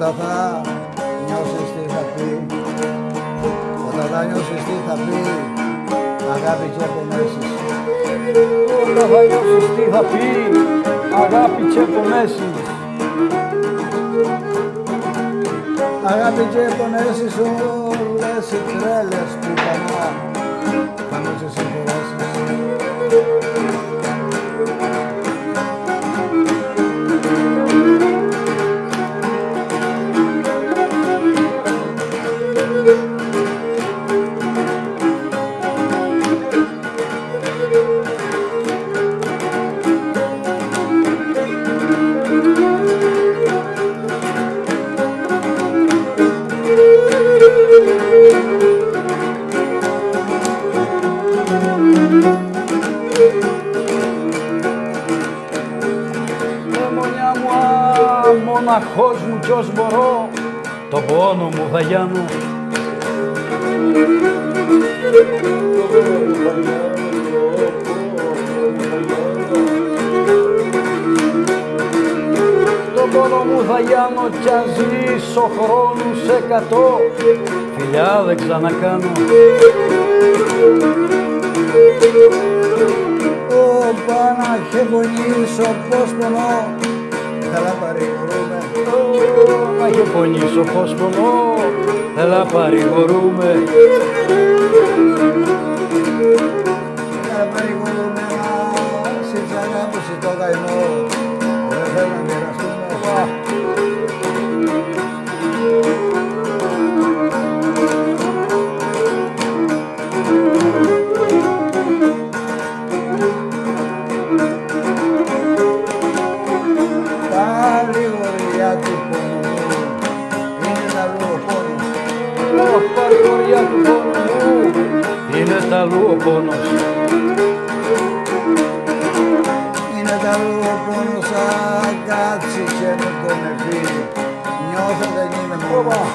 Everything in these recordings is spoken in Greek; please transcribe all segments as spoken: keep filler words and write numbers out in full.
Όταν θα νιώσεις τι θα πει, όταν θα νιώσεις τι θα πει, αγάπη και απομέσεις. Όταν θα νιώσεις τι θα πει, αγάπη και απομέσεις. Αγάπη και απομέσεις όλες οι τρέλες που πανά, θα μην σε συμπεράσεις. Μοναχός μου κι ως μπορώ, τον πόνο μου θα γιάνω. Τον πόνο μου θα γιάνω κι αν ζήσω χρόνους εκατό, φιλιά δεν ξανακάνω. Ω Παναχέ γονήσω πως πονώ, έλα παρηγορούμε, Παναχέ πονήσω πως πονώ, έλα παρηγορούμε. Έλα παρηγορούμε, σε ξανάπουσε το καημό, δεν θέλω να μοιραστούμε. Είναι τα αλλού ο πόνος, είναι τα αλλού ο πόνος, αν κάτσεις και με τον ευφύλι, νιώθω δεν είμαι μόνος.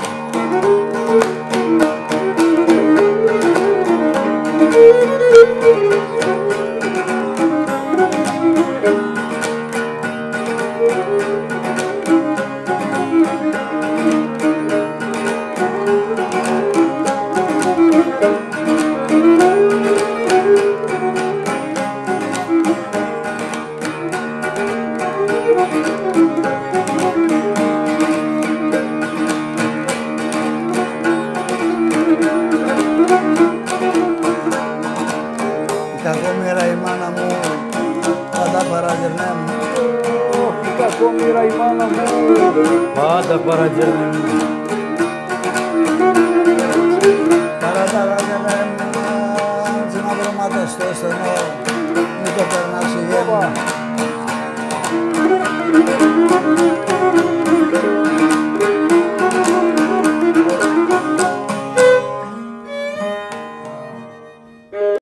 Κακομοίρα η μάνα μου, πάντα παραγερνέ μου. Κακομοίρα η μάνα μου, πάντα παραγερνέ μου.